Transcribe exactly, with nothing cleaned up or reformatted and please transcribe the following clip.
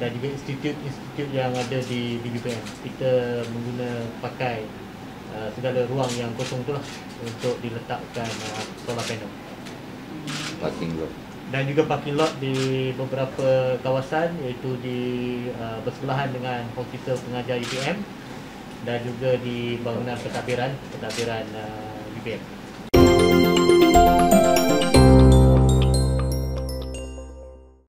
dan juga institut-institut yang ada di, di U P M. Kita menggunakan pakai uh, segala ruang yang kosong itulah untuk diletakkan uh, solar panel. Parking lot. Dan juga parking lot di beberapa kawasan, iaitu di uh, bersebelahan dengan hospital pengajar U P M dan juga di bangunan pentadbiran pentadbiran uh, U P M.